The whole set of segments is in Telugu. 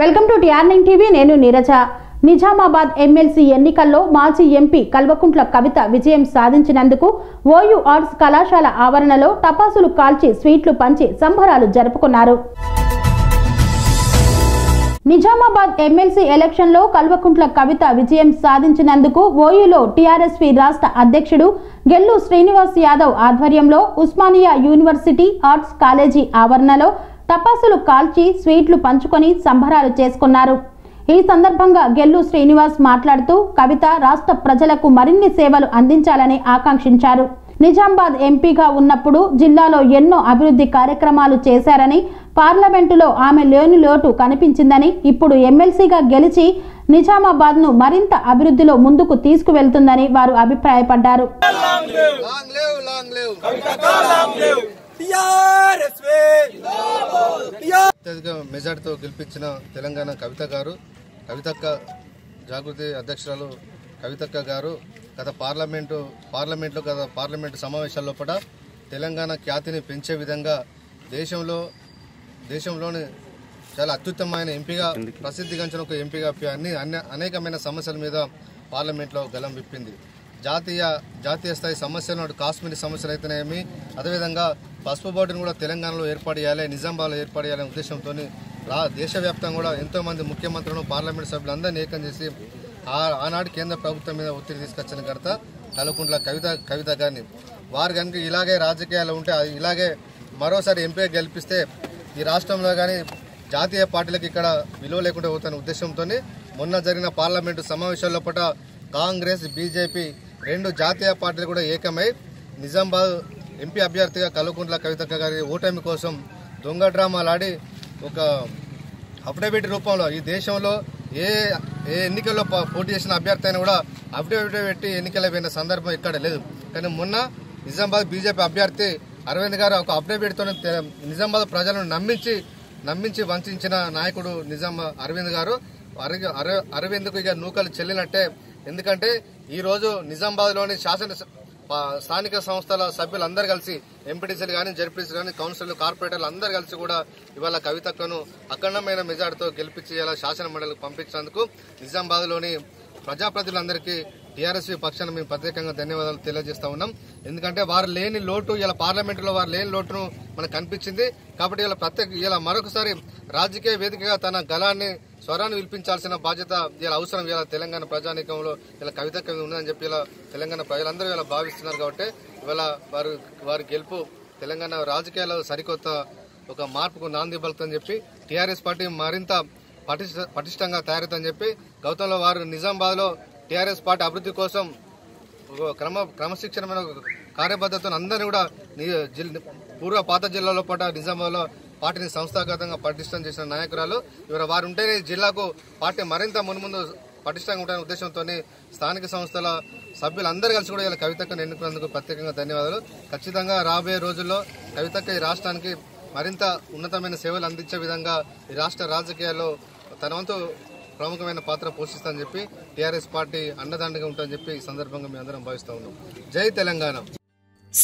Welcome to TR9 TV. Nenu Niraja. Nizamabad MLC ఎన్నికల్లో మాజీ ఎంపీ కల్వకుంట్ల కవిత విజయం సాధించినందుకు ఓయూ ఆర్ట్స్ కళాశాల ఆవరణలో తపాసులు కాల్చి స్వీట్లు పంచి సంబరాలు జరుపుకున్నారు. నిజామాబాద్ ఎమ్మెల్సీ ఎలక్షన్లో కల్వకుంట్ల కవిత విజయం సాధించినందుకు ఓయూలో టీఆర్ఎస్వి రాష్ట్ర అధ్యక్షుడు గెల్లు శ్రీనివాస్ యాదవ్ ఆధ్వర్యంలో ఉస్మానియా యూనివర్సిటీ ఆర్ట్స్ కాలేజీ ఆవరణలో తపాసులు కాల్చి స్వీట్లు పంచుకొని సంబరాలు చేసుకున్నారు. ఈ సందర్భంగా గెల్లు శ్రీనివాస్ మాట్లాడుతూ కవిత రాష్ట్ర ప్రజలకు మరిన్ని సేవలు అందించాలని ఆకాంక్షించారు. నిజామాబాద్ ఎంపీగా ఉన్నప్పుడు జిల్లాలో ఎన్నో అభివృద్ధి కార్యక్రమాలు చేశారని, పార్లమెంటులో ఆమె లేని లోటు కనిపించిందని, ఇప్పుడు ఎమ్మెల్సీగా గెలిచి నిజామాబాద్ను మరింత అభివృద్ధిలో ముందుకు తీసుకువెళ్తుందని వారు అభిప్రాయపడ్డారు. అత్యధిక మెజార్టీతో గెలిపించిన తెలంగాణ కవిత గారు, కవితక్క జాగృతి అధ్యక్షురాలు కవితక్క గారు గత పార్లమెంటు సమావేశాల లోపల తెలంగాణ ఖ్యాతిని పెంచే విధంగా దేశంలోని చాలా అత్యుత్తమైన ఎంపీగా ప్రసిద్ధిగాంచిన ఒక ఎంపీగా అనేకమైన సమస్యల మీద పార్లమెంట్లో గలం విప్పింది. జాతీయ స్థాయి సమస్యలు, అటు కాశ్మీర్ సమస్యలు అయితేనేమి, అదేవిధంగా పసుపు బోర్డును కూడా తెలంగాణలో ఏర్పాటు చేయాలి, నిజామాబాద్లో ఏర్పాటు చేయాలనే ఉద్దేశంతో దేశవ్యాప్తంగా కూడా ఎంతోమంది ముఖ్యమంత్రులను, పార్లమెంట్ సభ్యులందరినీ ఏకం చేసి ఆనాడు కేంద్ర ప్రభుత్వం మీద ఒత్తిడి తీసుకొచ్చిన ఘనత కల్వకుంట్ల కవిత గారిని. వారు కనుక ఇలాగే రాజకీయాలు ఉంటే, ఇలాగే మరోసారి ఎంపీ గెలిపిస్తే ఈ రాష్ట్రంలో కానీ జాతీయ పార్టీలకు ఇక్కడ విలువ లేకుండా పోతున్న ఉద్దేశంతో మొన్న జరిగిన పార్లమెంటు సమావేశాల్లో పట కాంగ్రెస్, బీజేపీ రెండు జాతీయ పార్టీలు కూడా ఏకమై నిజామాబాద్ ఎంపీ అభ్యర్థిగా కల్వకుంట్ల కవితక్క గారి ఓటమి కోసం దొంగ డ్రామాలు ఆడి ఒక అఫిడవిట్ రూపంలో ఈ దేశంలో ఏ ఎన్నికల్లో పోటీ చేసిన అభ్యర్థి అయినా కూడా అఫిడవిట్ పెట్టి ఎన్నికలైన సందర్భం ఇక్కడ లేదు. కానీ మొన్న నిజామాబాద్ బీజేపీ అభ్యర్థి అరవింద్ గారు ఒక అఫిడవిట్తో నిజామాబాద్ ప్రజలను నమ్మించి వంచిన నాయకుడు అరవింద్ గారు. అరవింద్కు ఇక నూకలు చెల్లినట్టే. ఎందుకంటే ఈరోజు నిజామాబాద్లోని స్థానిక సంస్థల సభ్యులందరూ కలిసి ఎంపీటీసీలు కానీ, జెడ్పీసీలు కానీ, కౌన్సిలర్లు, కార్పొరేటర్లు అందరూ కలిసి కూడా ఇవాళ కవితక్కను అఖండమైన మెజార్టీతో గెలిపించి ఇలా శాసన మండలికి పంపించినందుకు నిజామాబాద్లోని ప్రజాప్రతినిధులందరికీ టీఆర్ఎస్వి పక్షాన మేము ప్రత్యేకంగా ధన్యవాదాలు తెలియజేస్తా ఉన్నాం. ఎందుకంటే వారు లేని లోటు ఇలా పార్లమెంటులో వారు లేని లోటును మనకు కనిపించింది. కాబట్టి ఇలా ఇలా మరొకసారి రాజకీయ వేదికగా తన గళాన్ని, స్వరాన్ని వినిపించాల్సిన బాధ్యత ఇలా అవసరం. ఇలా తెలంగాణ ప్రజానీకంలో ఇలా కవితక్క ఉందని చెప్పి ఇలా తెలంగాణ ప్రజలందరూ ఇలా భావిస్తున్నారు. కాబట్టి ఇవాళ వారి గెలుపు తెలంగాణ రాజకీయాల్లో సరికొత్త ఒక మార్పుకు నాంది పలుకుతుందని చెప్పి, టీఆర్ఎస్ పార్టీ మరింత పటిష్టంగా తయారవుతుందని చెప్పి, గౌతంలో వారు నిజామాబాద్లో టీఆర్ఎస్ పార్టీ అభివృద్ధి కోసం క్రమశిక్షణమైన కార్యబద్ధతను అందరినీ కూడా పూర్వ పాత జిల్లాలో పాటు నిజామాబాద్లో పార్టీని సంస్థాగతంగా పటిష్టం చేసిన నాయకురాలు ఇవరు. వారు ఉంటేనే జిల్లాకు పార్టీ మరింత మున్ముందు పటిష్టంగా ఉంటాయనే ఉద్దేశంతో స్థానిక సంస్థల సభ్యులందరూ కలిసి కూడా ఇలా కవితక్కను ఎన్నుకున్నందుకు ప్రత్యేకంగా ధన్యవాదాలు. ఖచ్చితంగా రాబోయే రోజుల్లో కవితక్క ఈ రాష్ట్రానికి మరింత ఉన్నతమైన సేవలు అందించే విధంగా ఈ రాష్ట్ర రాజకీయాల్లో తన వంతు ప్రముఖమైన పాత్ర పోషిస్తామని చెప్పి, టీఆర్ఎస్ పార్టీ అండదండగా ఉంటుందని చెప్పి ఈ సందర్భంగా మేము అందరం భావిస్తా ఉన్నాం. జై Telangana.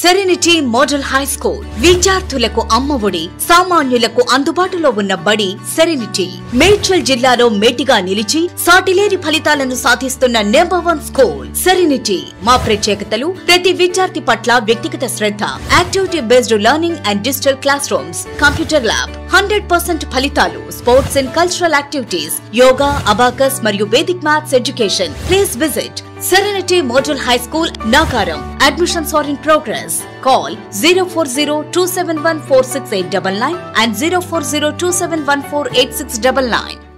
Serenity model high school విద్యార్థులకు అమ్మఒడి, సామాన్యులకు అందుబాటులో ఉన్న బడి సెరెనిటీ. మేడ్చల్ జిల్లాలో మేటిగా నిలిచి సాటిలేని ఫలితాలను సాధిస్తున్న #1 స్కూల్ సెరెనిటీ. మా ప్రత్యేకతలు: ప్రతి విద్యార్థి పట్ల వ్యక్తిగత శ్రద్ధ, activity based learning and digital class rooms, computer lab, 100% ఫలితాలు, sports and cultural activities, yoga, abacus మరియు Vedic maths education. Please visit Serenity Model High School, Nagaram. Admissions are in progress. Call 04027146899 and 04027148699.